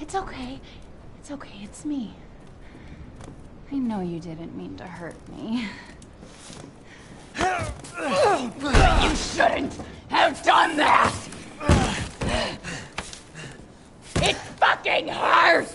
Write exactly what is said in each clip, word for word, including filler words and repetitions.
It's okay. It's okay. It's me. I know you didn't mean to hurt me. You shouldn't have done that! It fucking hurts!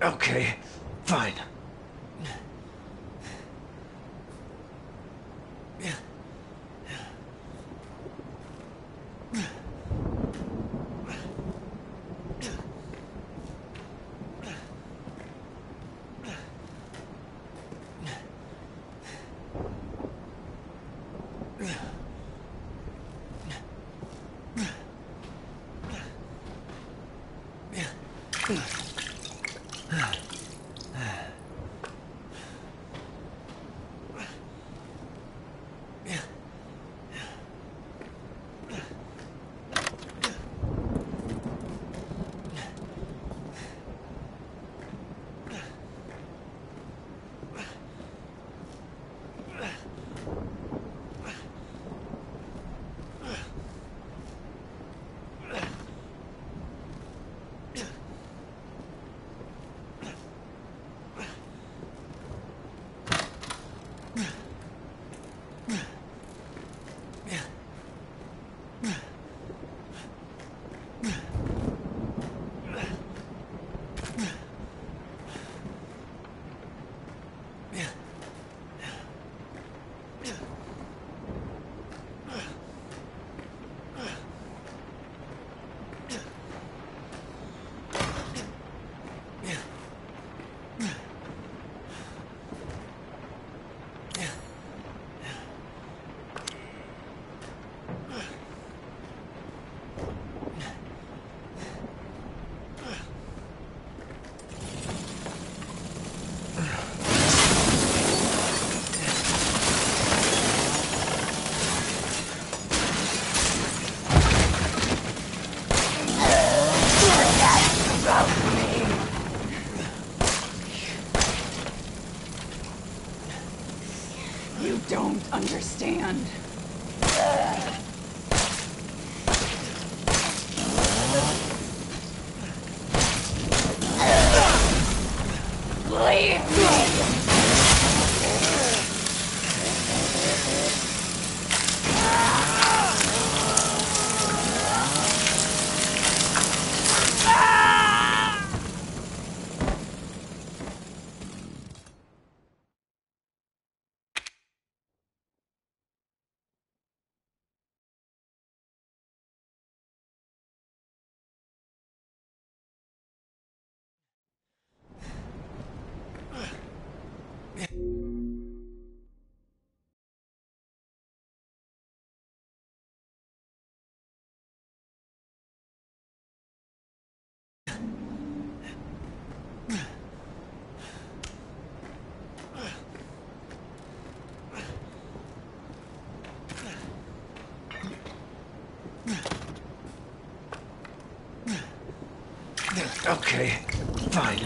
Okay, fine. Understand. Okay, fine.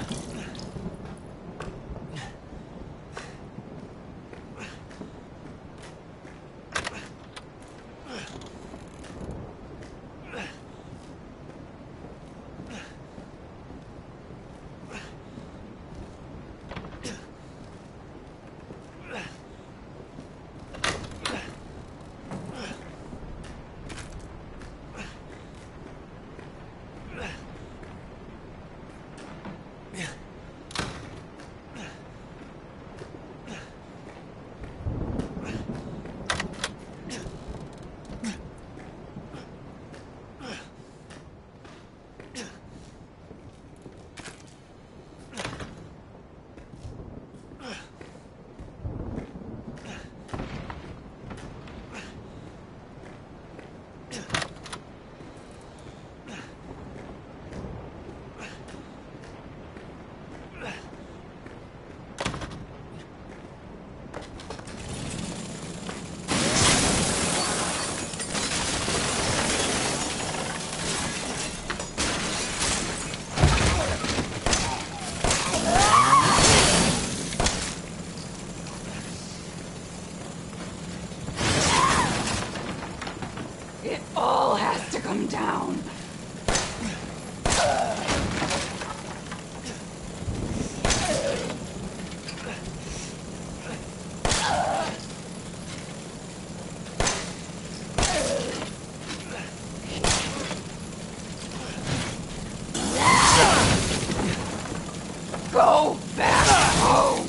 Go back home!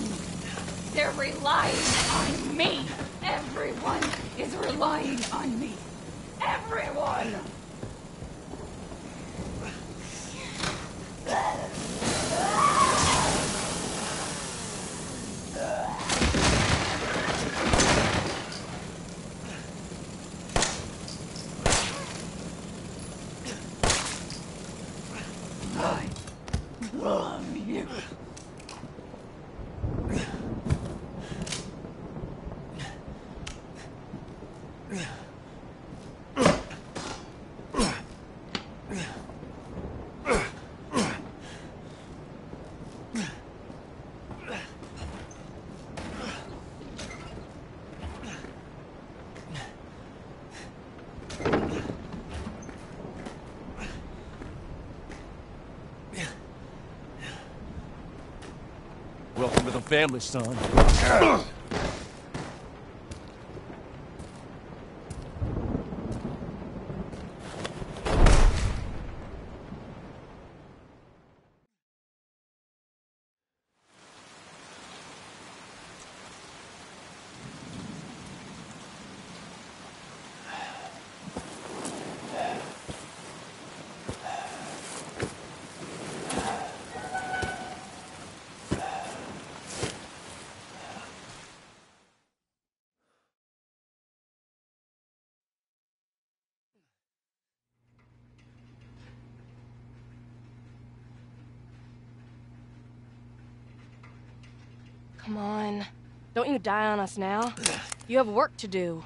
They're relying on me! Everyone is relying on me! Everyone! Welcome to the family, son. Come on. Don't you die on us now. You have work to do.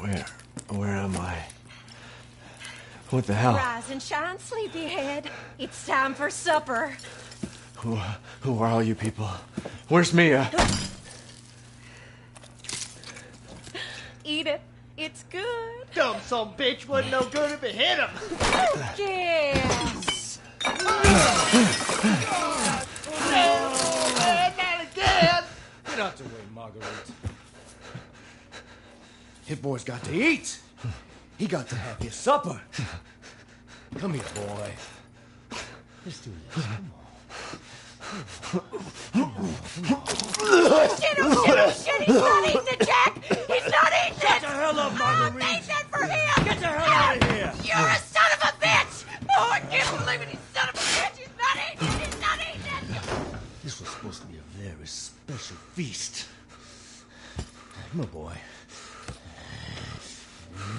Where? Where am I? What the hell? Rise and shine, sleepyhead. It's time for supper. Who, who are all you people? Where's Mia? Eat it. It's good. Dumb son bitch wasn't no good if it hit him. Oh, yes. Oh, no, not again. Get out the way, Marguerite. Hit boy's got to eat. He got to have his supper. Come here, boy. Let's do this. Come on. Shit him, shit him, shit! He's not eating it, Jack! He's not eating it! Get the hell up, Marguerite! I'll take that for him! Get the hell out of here! You're a son of a bitch! Oh, I can't believe it! He's son of a bitch! He's not eating it! He's not eating it! This was supposed to be a very special feast. Come on, boy.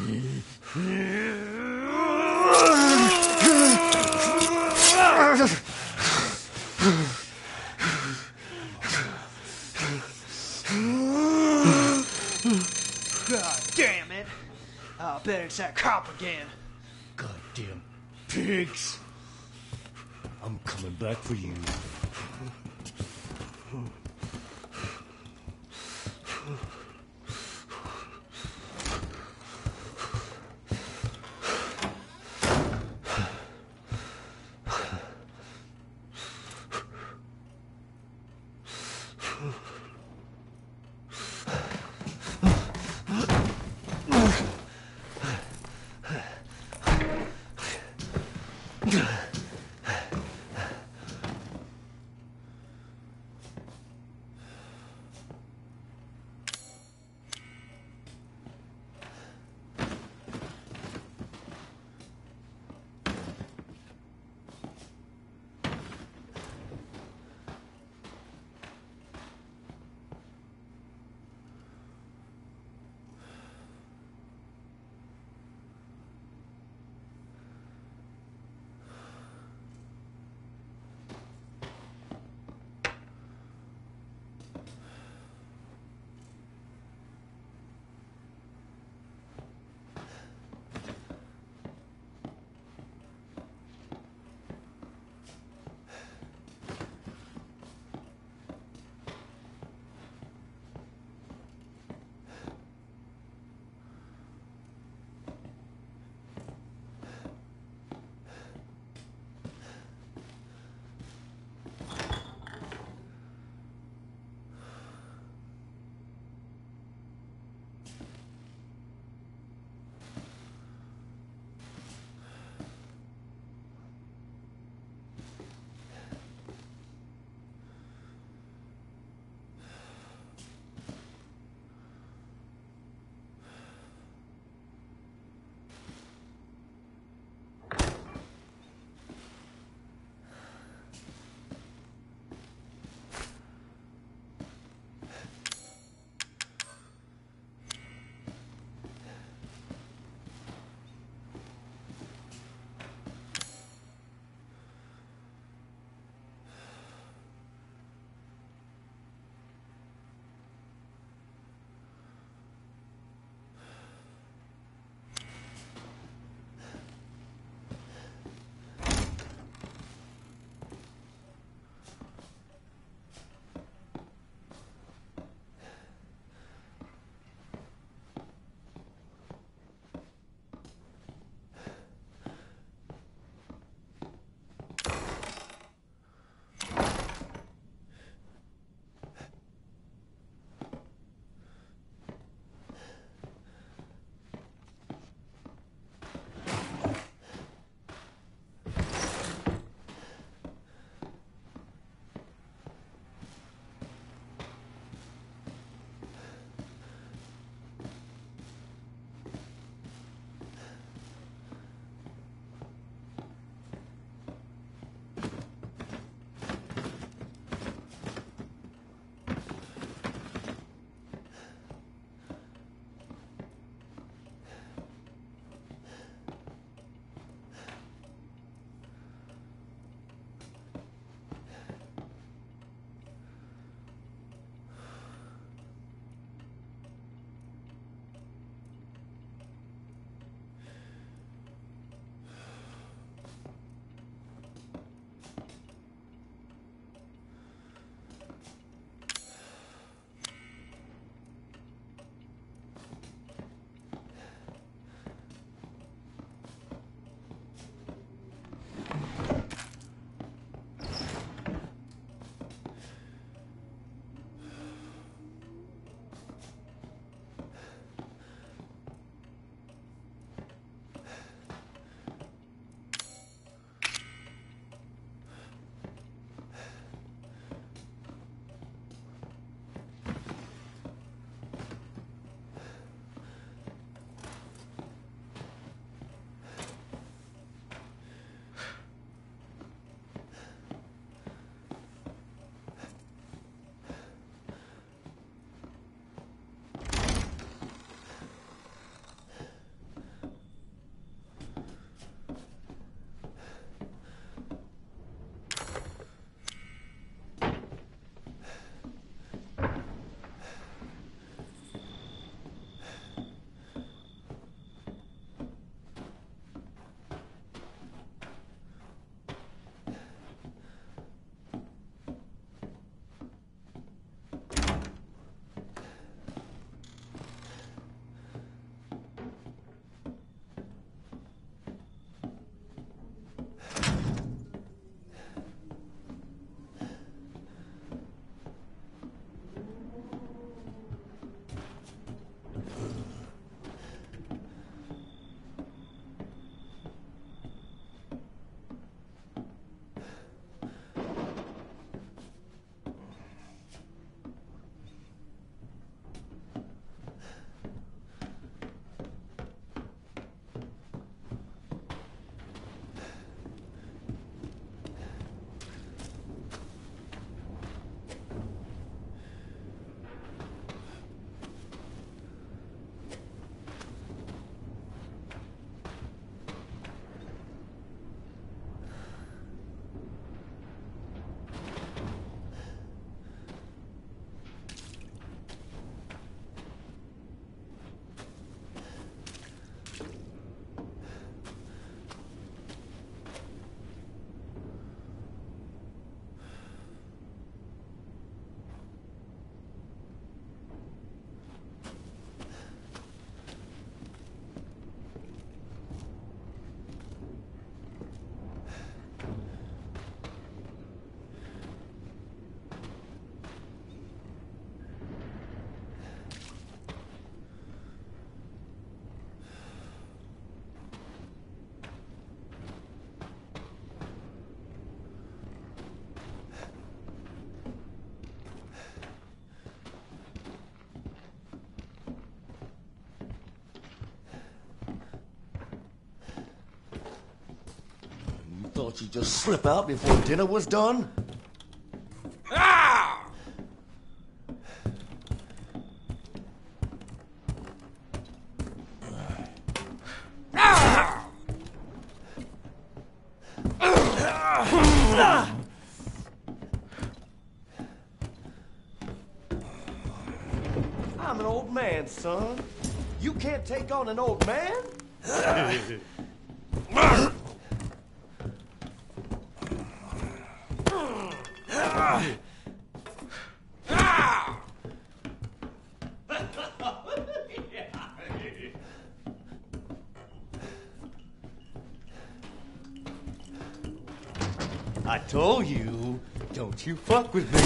God damn it! I bet it's that cop again. Goddamn pigs! I'm coming back for you. Thought you'd just slip out before dinner was done? Ah! I'm an old man, son. You can't take on an old man? I told you, don't you fuck with me.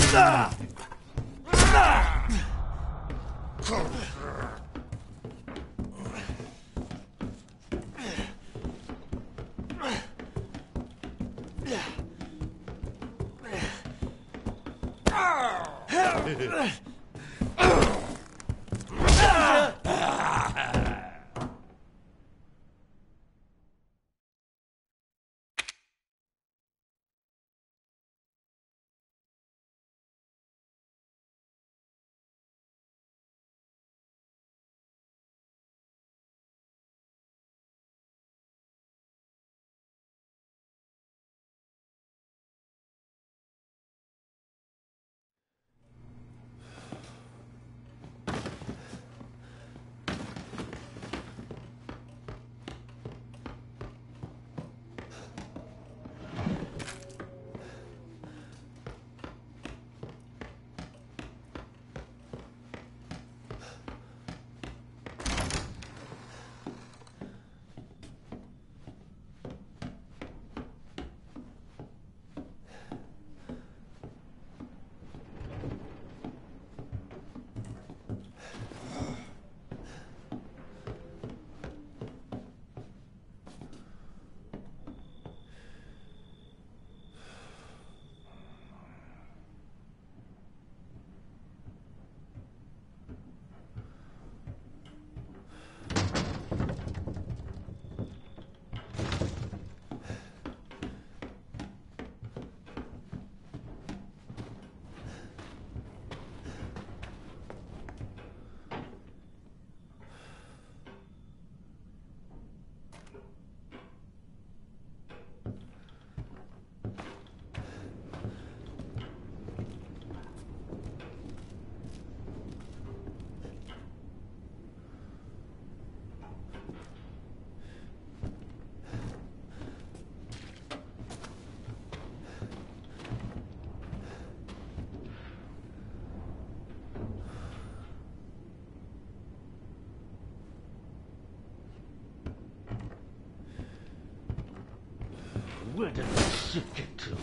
Where did this shit get to?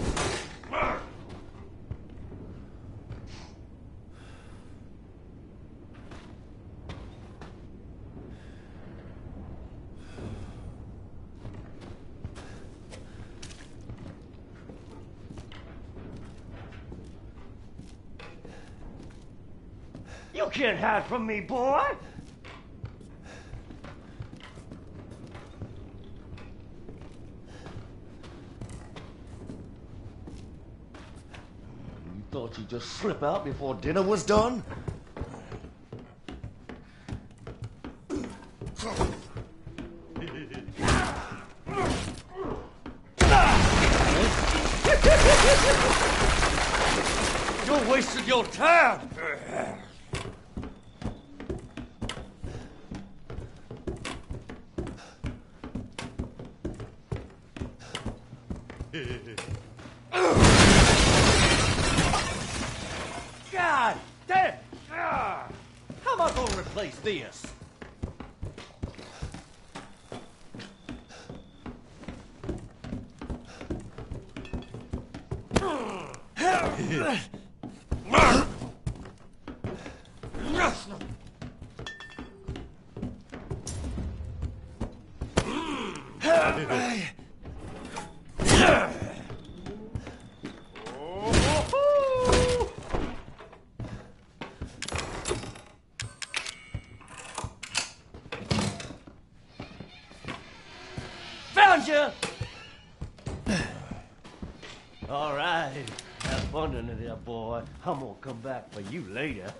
You can't hide from me, boy! Thought you'd just slip out before dinner was done? You're wasting your time! God damn! How am I gonna replace this? You. All right. Have fun in there, boy. I'm gonna come back for you later.